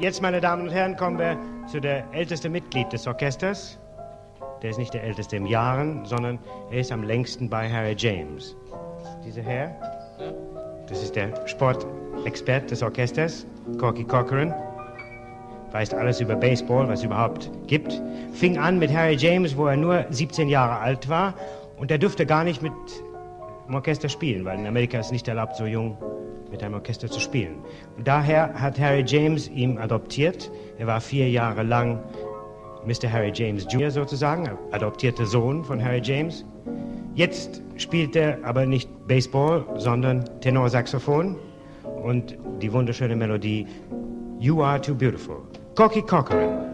Jetzt, meine Damen und Herren, kommen wir zu der ältesten Mitglied des Orchesters. Der ist nicht der älteste in Jahren, sondern er ist am längsten bei Harry James. Dieser Herr, das ist der Sportexpert des Orchesters, Corky Corcoran. Weiß alles über Baseball, was es überhaupt gibt. Fing an mit Harry James, wo er nur 17 Jahre alt war. Und er dürfte gar nicht mit dem Orchester spielen, weil in Amerika ist es nicht erlaubt, so jung mit einem Orchester zu spielen. Und daher hat Harry James ihn adoptiert. Er war 4 Jahre lang Mr. Harry James Jr. sozusagen, adoptierter Sohn von Harry James. Jetzt spielt er aber nicht Baseball, sondern Tenorsaxophon und die wunderschöne Melodie You Are Too Beautiful. Corky Corcoran.